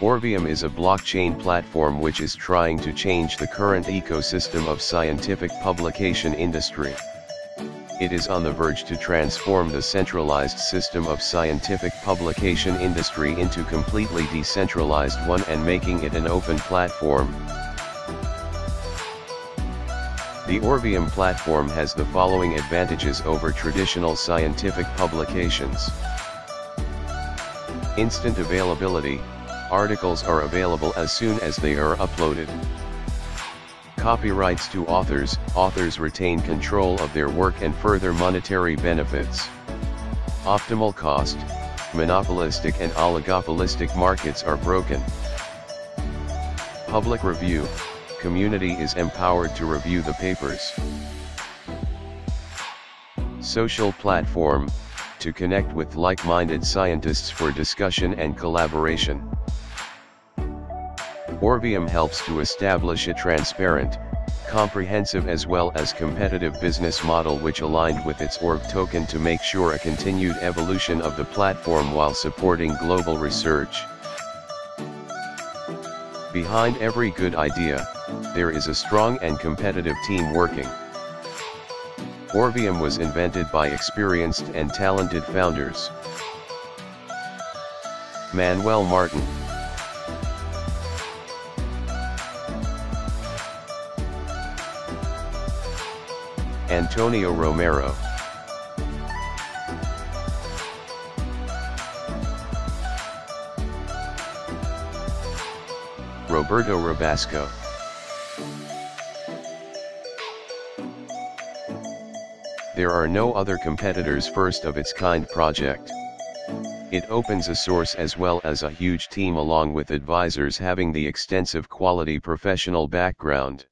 Orvium is a blockchain platform which is trying to change the current ecosystem of scientific publication industry. It is on the verge to transform the centralized system of scientific publication industry into completely decentralized one and making it an open platform. The Orvium platform has the following advantages over traditional scientific publications. Instant availability. Articles are available as soon as they are uploaded. Copyrights to authors. Authors retain control of their work and further monetary benefits. Optimal cost. Monopolistic and oligopolistic markets are broken. Public review. Community is empowered to review the papers. Social platform, to connect with like-minded scientists for discussion and collaboration. Orvium helps to establish a transparent, comprehensive as well as competitive business model which aligned with its Orv token to make sure a continued evolution of the platform while supporting global research. Behind every good idea, there is a strong and competitive team working. Orvium was invented by experienced and talented founders. Manuel Martin. Antonio Romero. Roberto Rabasco. There are no other competitors first of its kind project. It opens a source as well as a huge team along with advisors having the extensive quality professional background.